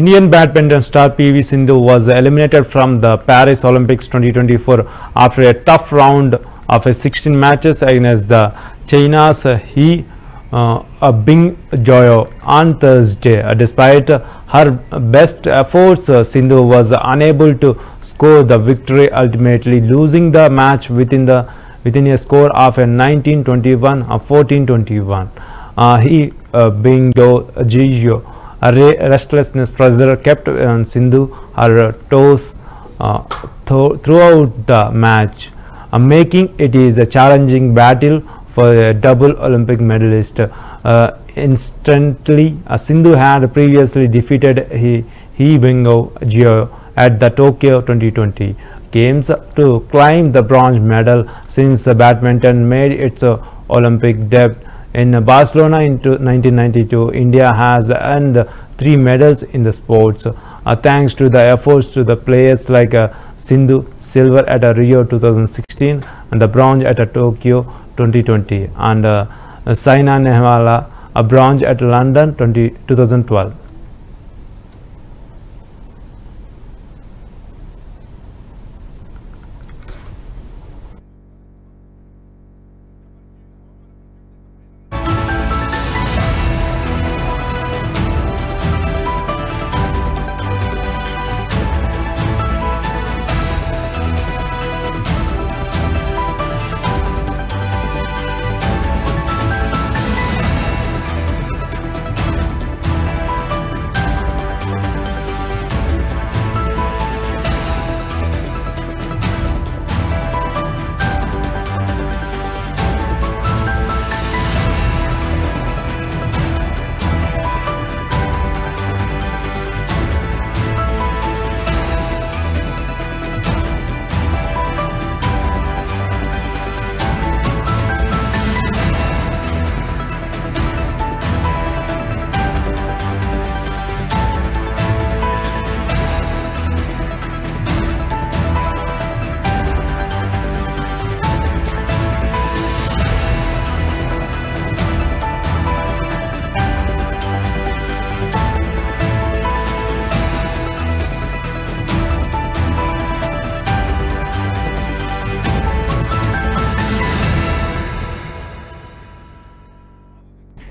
Indian badminton star PV Sindhu was eliminated from the Paris Olympics 2024 after a tough round of 16 matches against the China's He Bingjiao on Thursday. Despite her best efforts, Sindhu was unable to score the victory, ultimately losing the match within a score of 19-21 or 14-21. He Bingjiao restlessness pressure kept Sindhu her toes throughout the match, making it is a challenging battle for a double Olympic medalist. Instantly, Sindhu had previously defeated He Bingjiao at the Tokyo 2020 games to climb the bronze medal, since badminton made its Olympic debut in Barcelona in 1992, India has earned 3 medals in the sports, thanks to the efforts to the players like Sindhu, silver at Rio 2016 and the bronze at Tokyo 2020, and Saina Nehwal, a bronze at London 2012.